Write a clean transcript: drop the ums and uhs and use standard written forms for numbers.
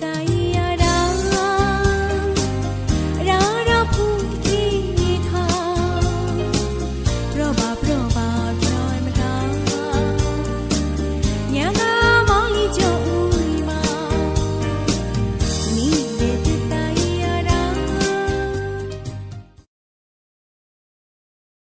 Did